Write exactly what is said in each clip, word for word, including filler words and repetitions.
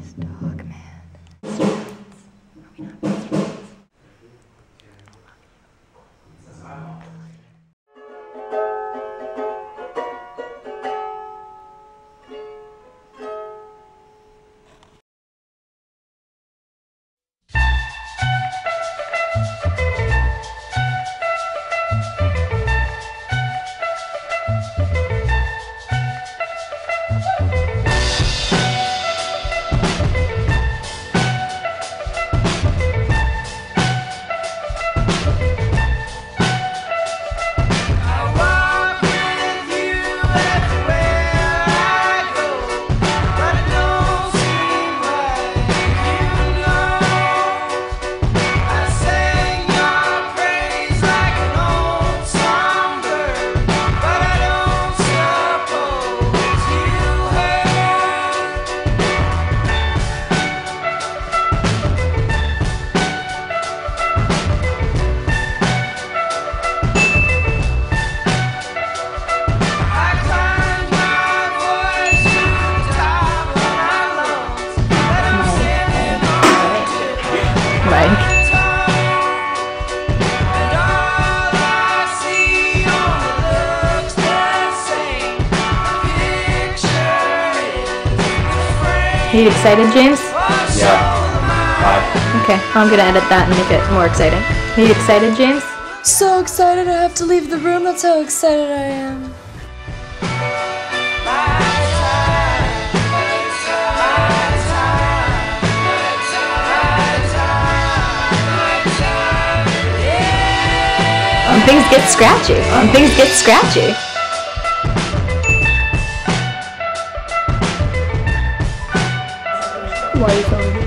this dog, man. Best friends. Are we not best friends? I love Are you excited, James? Yeah. Bye. Okay, I'm gonna edit that and make it more exciting. Are you excited, James? So excited I have to leave the room, that's how excited I am. Um, things get scratchy. Um, things get scratchy. Why are you calling me?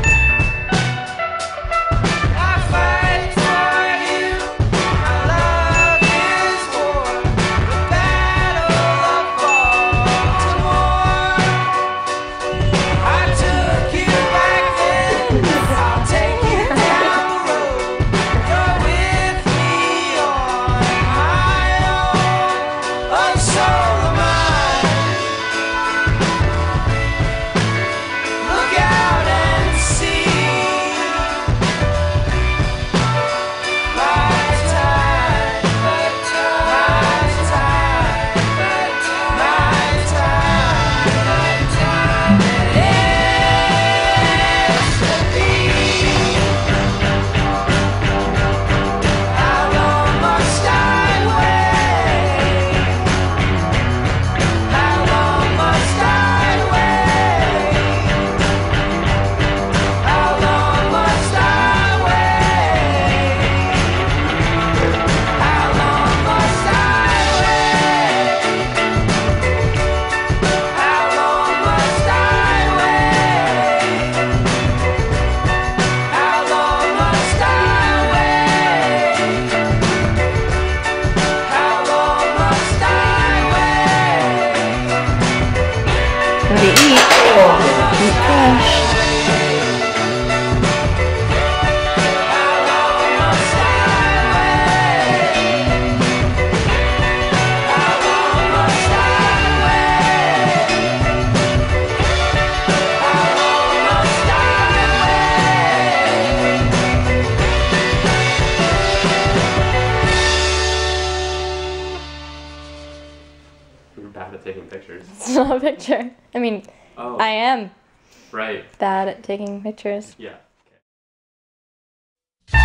To eat, eat fresh. You're bad at taking pictures. It's not a picture. I mean, oh, I am. Right. Bad at taking pictures. Yeah. Okay.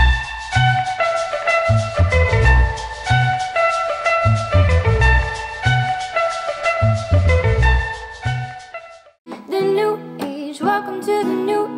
The new age. Welcome to the new age.